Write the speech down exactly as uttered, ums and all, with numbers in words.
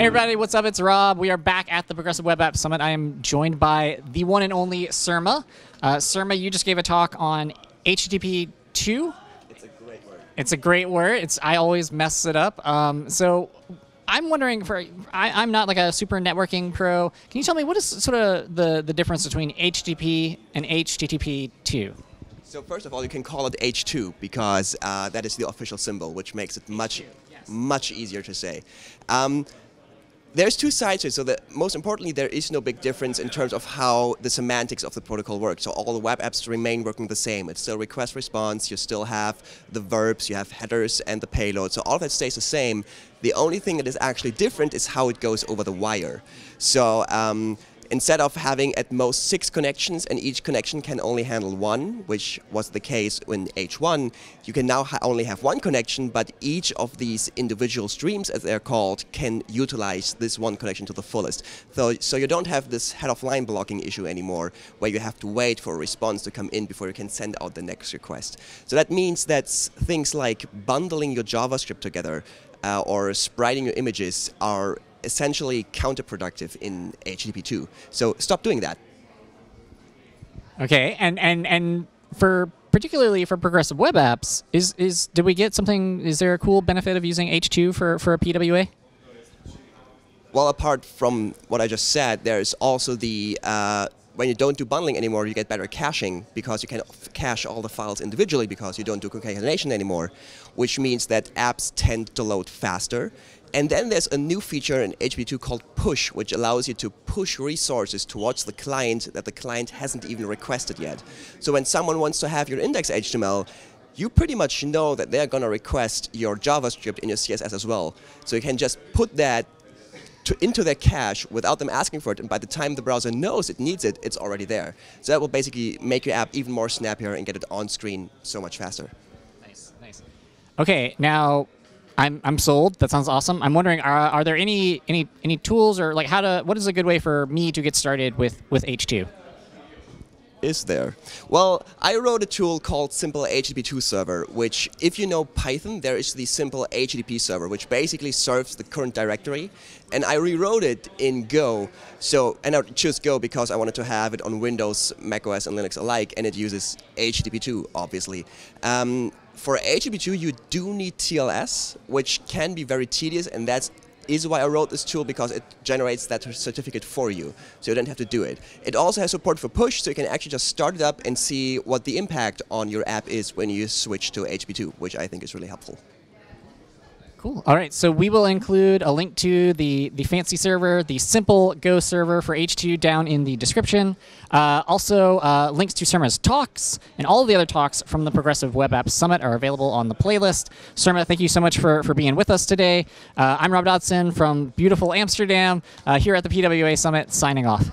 Hey everybody, what's up? It's Rob. We are back at the Progressive Web App Summit. I am joined by the one and only Surma. Uh, Surma, you just gave a talk on H T T P two. It's a great word. It's a great word. It's I always mess it up. Um, so I'm wondering, for I, I'm not like a super networking pro. Can you tell me what is sort of the, the difference between H T T P and H T T P two? So first of all, you can call it H two because uh, that is the official symbol, which makes it much, yes. much easier to say. Um, There's two sides to it, so that most importantly there is no big difference in terms of how the semantics of the protocol work. So all the web apps remain working the same. It's still request response, you still have the verbs, you have headers and the payload, so all of that stays the same. The only thing that is actually different is how it goes over the wire. So um, instead of having at most six connections and each connection can only handle one, which was the case in H one, you can now ha only have one connection, but each of these individual streams, as they're called, can utilize this one connection to the fullest. So, so you don't have this head-of-line blocking issue anymore, where you have to wait for a response to come in before you can send out the next request. So that means that things like bundling your JavaScript together uh, or spriting your images are essentially counterproductive in H T T P two. So stop doing that. Okay, and and and for particularly for progressive web apps, is is did we get something? Is there a cool benefit of using H two for for a P W A? Well, apart from what I just said, there is also the uh, when you don't do bundling anymore, you get better caching because you can cache all the files individually because you don't do concatenation anymore, which means that apps tend to load faster. And then there's a new feature in H T T P two called push, which allows you to push resources towards the client that the client hasn't even requested yet. So when someone wants to have your index H T M L, you pretty much know that they're going to request your JavaScript and your C S S as well. So you can just put that to, into their cache without them asking for it, and by the time the browser knows it needs it, it's already there. So that will basically make your app even more snappier and get it on screen so much faster. Nice, nice. Okay, now I'm I'm sold. That sounds awesome. I'm wondering, are, are there any any any tools or like how to? What is a good way for me to get started with with H two? Is there? Well, I wrote a tool called Simple H T T P two Server, which, if you know Python, there is the Simple H T T P Server, which basically serves the current directory. And I rewrote it in Go. So, and I chose Go because I wanted to have it on Windows, macOS, and Linux alike, and it uses H T T P two, obviously. Um, For H T T P two, you do need T L S, which can be very tedious, and that is why I wrote this tool, because it generates that certificate for you, so you don't have to do it. It also has support for push, so you can actually just start it up and see what the impact on your app is when you switch to H T T P two, which I think is really helpful. Cool. All right, so we will include a link to the, the fancy server, the simple Go server for H two down in the description. Uh, also, uh, links to Surma's talks and all of the other talks from the Progressive Web App Summit are available on the playlist. Surma, thank you so much for, for being with us today. Uh, I'm Rob Dodson from beautiful Amsterdam uh, here at the P W A Summit, signing off.